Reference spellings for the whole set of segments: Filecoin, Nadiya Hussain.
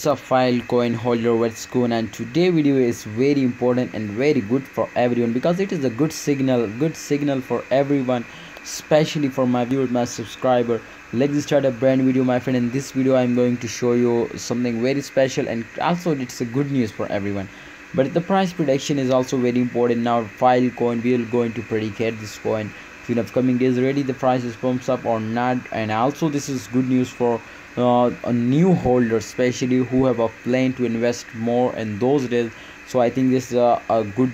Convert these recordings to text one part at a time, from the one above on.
So Filecoin holder, what's going on? Today video is very important and very good for everyone, because it is a good signal for everyone, especially for my viewers, my subscriber. Let's start a brand video, my friend. In this video I'm going to show you something very special, and also it's a good news for everyone. But the price prediction is also very important. Now Filecoin, we are going to predicate this coin in upcoming days. Already the price is pumps up or not, and also this is good news for a new holder, especially who have a plan to invest more in those days. So I think this is a good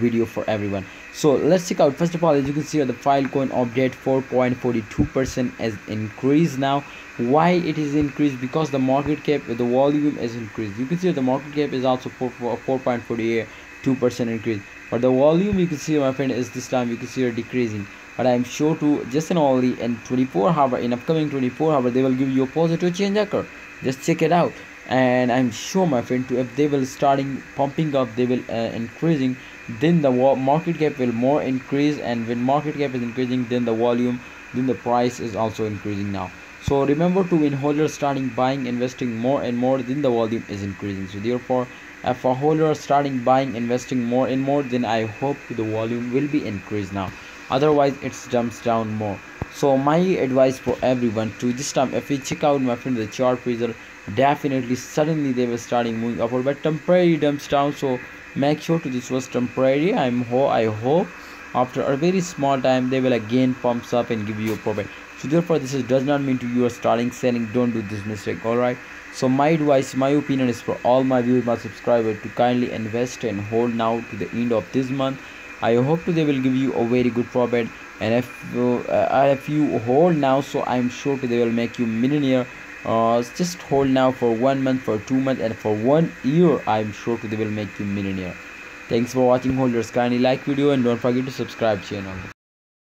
video for everyone. So let's check out. First of all, as you can see, the Filecoin update 4.42% has increased. Now why it is increased? Because the market cap, the volume is increased. You can see the market cap is also 4.42% increase, but the volume, you can see, my friend, is this time you can see it decreasing. But I am sure to just and only in 24 hours, in upcoming 24 hours, they will give you a positive change occur. Just check it out. And I'm sure, my friend, to if they will starting pumping up, they will increasing, then the market cap will more increase, and when market cap is increasing, then the volume, then the price is also increasing. Now so remember to win holders starting buying, investing more and more, then the volume is increasing. So therefore, if a holder starting buying, investing more and more, then I hope the volume will be increased now. Otherwise it jumps down more. So my advice for everyone to this time, if we check out, my friend, the chart result, definitely suddenly they were starting moving upward, but temporary dumps down. So make sure to this was temporary. I hope after a very small time they will again pumps up and give you a profit. So therefore this is, does not mean to you are starting selling. Don't do this mistake. All right, so my advice, my opinion is for all my viewers, my subscribers, to kindly invest and hold now to the end of this month. I hope they will give you a very good profit, and if you hold now, so I'm sure they will make you millionaire. Just hold now for 1 month, for 2 months, and for 1 year, I'm sure they will make you millionaire. Thanks for watching, holders. Kindly like video and don't forget to subscribe channel.